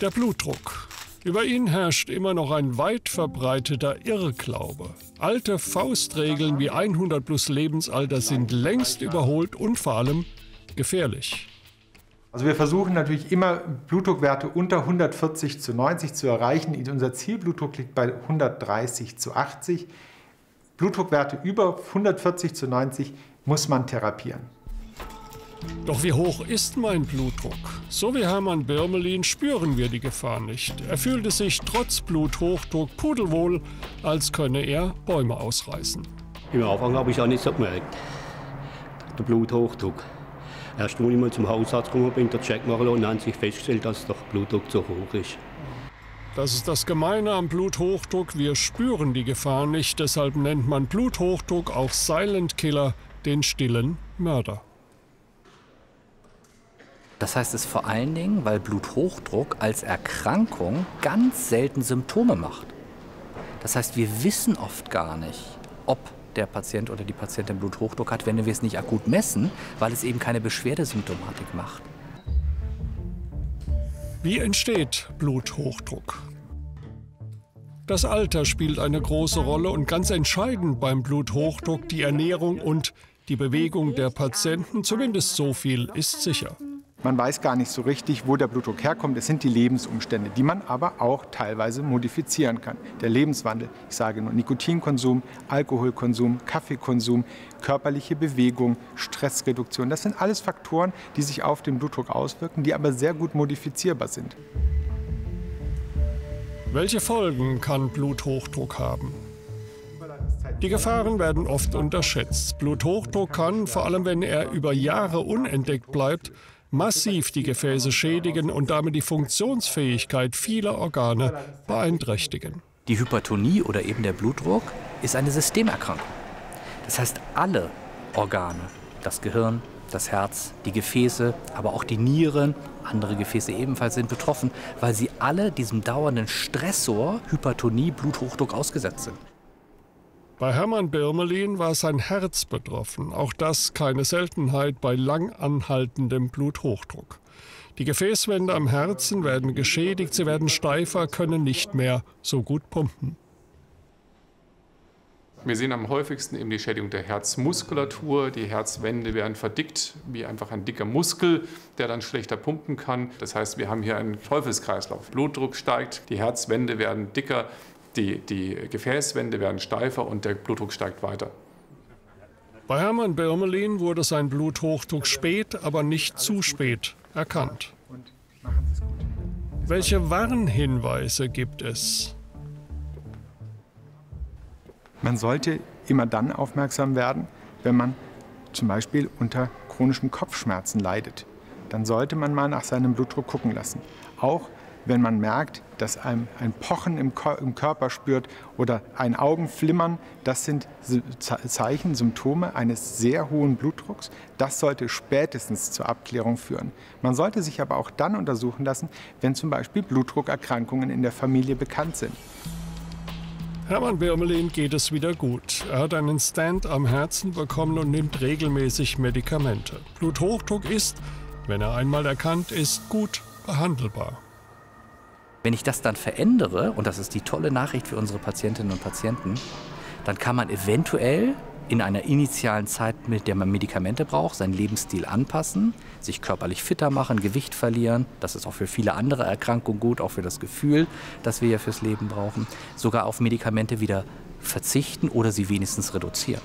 Der Blutdruck. Über ihn herrscht immer noch ein weit verbreiteter Irrglaube. Alte Faustregeln wie 100 plus Lebensalter sind längst überholt und vor allem gefährlich. Also wir versuchen natürlich immer, Blutdruckwerte unter 140/90 zu erreichen. Unser Zielblutdruck liegt bei 130/80. Blutdruckwerte über 140/90 muss man therapieren. Doch wie hoch ist mein Blutdruck? So wie Hermann Birmelin spüren wir die Gefahr nicht. Er fühlte sich trotz Bluthochdruck pudelwohl, als könne er Bäume ausreißen. Im Anfang habe ich auch nicht so gemerkt, der Bluthochdruck. Erst als ich mal zum Hausarzt gekommen bin, der Check machen lassen, und dann sich festgestellt, dass der Blutdruck zu hoch ist. Das ist das Gemeine am Bluthochdruck. Wir spüren die Gefahr nicht. Deshalb nennt man Bluthochdruck auch Silent Killer, den stillen Mörder. Das heißt es vor allen Dingen, weil Bluthochdruck als Erkrankung ganz selten Symptome macht. Das heißt, wir wissen oft gar nicht, ob der Patient oder die Patientin Bluthochdruck hat, wenn wir es nicht akut messen, weil es eben keine Beschwerdesymptomatik macht. Wie entsteht Bluthochdruck? Das Alter spielt eine große Rolle und ganz entscheidend beim Bluthochdruck die Ernährung und die Bewegung der Patienten. Zumindest so viel ist sicher. Man weiß gar nicht so richtig, wo der Blutdruck herkommt. Es sind die Lebensumstände, die man aber auch teilweise modifizieren kann. Der Lebenswandel, ich sage nur Nikotinkonsum, Alkoholkonsum, Kaffeekonsum, körperliche Bewegung, Stressreduktion. Das sind alles Faktoren, die sich auf den Blutdruck auswirken, die aber sehr gut modifizierbar sind. Welche Folgen kann Bluthochdruck haben? Die Gefahren werden oft unterschätzt. Bluthochdruck kann, vor allem wenn er über Jahre unentdeckt bleibt, massiv die Gefäße schädigen und damit die Funktionsfähigkeit vieler Organe beeinträchtigen. Die Hypertonie oder eben der Blutdruck ist eine Systemerkrankung. Das heißt, alle Organe, das Gehirn, das Herz, die Gefäße, aber auch die Nieren, andere Gefäße ebenfalls sind betroffen, weil sie alle diesem dauernden Stressor Hypertonie, Bluthochdruck ausgesetzt sind. Bei Hermann Birmelin war sein Herz betroffen, auch das keine Seltenheit bei lang anhaltendem Bluthochdruck. Die Gefäßwände am Herzen werden geschädigt, sie werden steifer, können nicht mehr so gut pumpen. Wir sehen am häufigsten eben die Schädigung der Herzmuskulatur. Die Herzwände werden verdickt, wie einfach ein dicker Muskel, der dann schlechter pumpen kann. Das heißt, wir haben hier einen Teufelskreislauf. Blutdruck steigt, die Herzwände werden dicker. Die Gefäßwände werden steifer und der Blutdruck steigt weiter. Bei Hermann Birmelin wurde sein Bluthochdruck spät, aber nicht zu spät erkannt. Welche Warnhinweise gibt es? Man sollte immer dann aufmerksam werden, wenn man zum Beispiel unter chronischen Kopfschmerzen leidet. Dann sollte man mal nach seinem Blutdruck gucken lassen. Auch wenn man merkt, dass einem ein Pochen im Körper spürt oder ein Augenflimmern, das sind Zeichen, Symptome eines sehr hohen Blutdrucks. Das sollte spätestens zur Abklärung führen. Man sollte sich aber auch dann untersuchen lassen, wenn zum Beispiel Blutdruckerkrankungen in der Familie bekannt sind. Hermann Birmelin geht es wieder gut. Er hat einen Stent am Herzen bekommen und nimmt regelmäßig Medikamente. Bluthochdruck ist, wenn er einmal erkannt ist, gut behandelbar. Wenn ich das dann verändere, und das ist die tolle Nachricht für unsere Patientinnen und Patienten, dann kann man eventuell in einer initialen Zeit, mit der man Medikamente braucht, seinen Lebensstil anpassen, sich körperlich fitter machen, Gewicht verlieren. Das ist auch für viele andere Erkrankungen gut, auch für das Gefühl, das wir ja fürs Leben brauchen. Sogar auf Medikamente wieder verzichten oder sie wenigstens reduzieren.